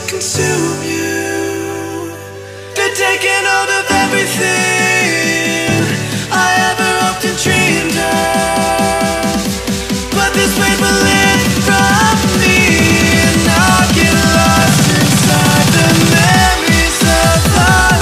to consume you. They're taking hold of everything I ever hoped and dreamed of, but this weight will lift from me, and I'll get lost inside the memories of our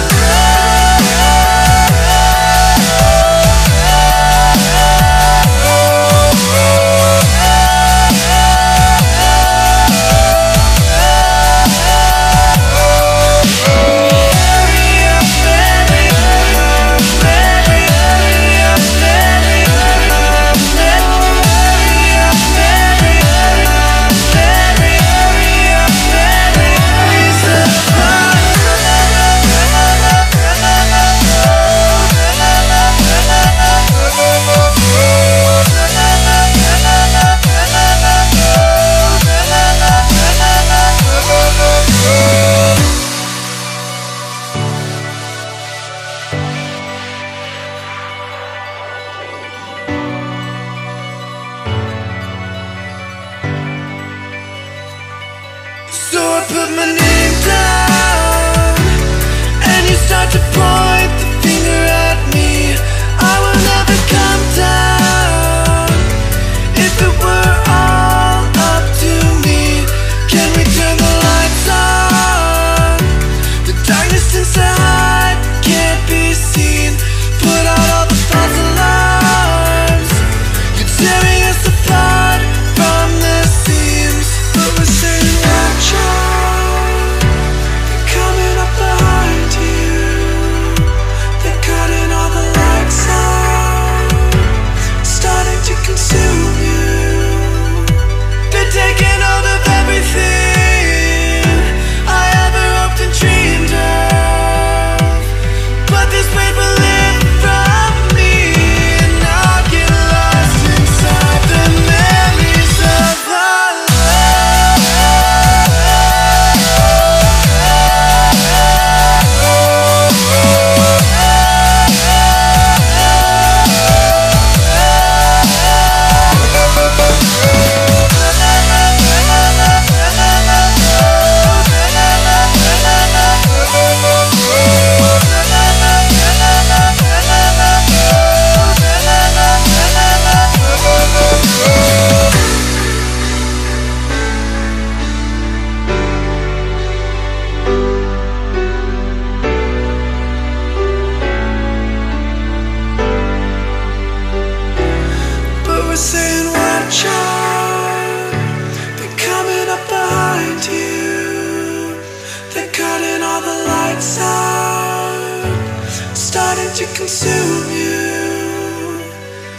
consume you.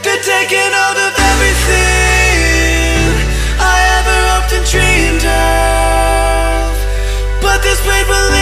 They're taking hold of everything I ever hoped and dreamed of, but this weight will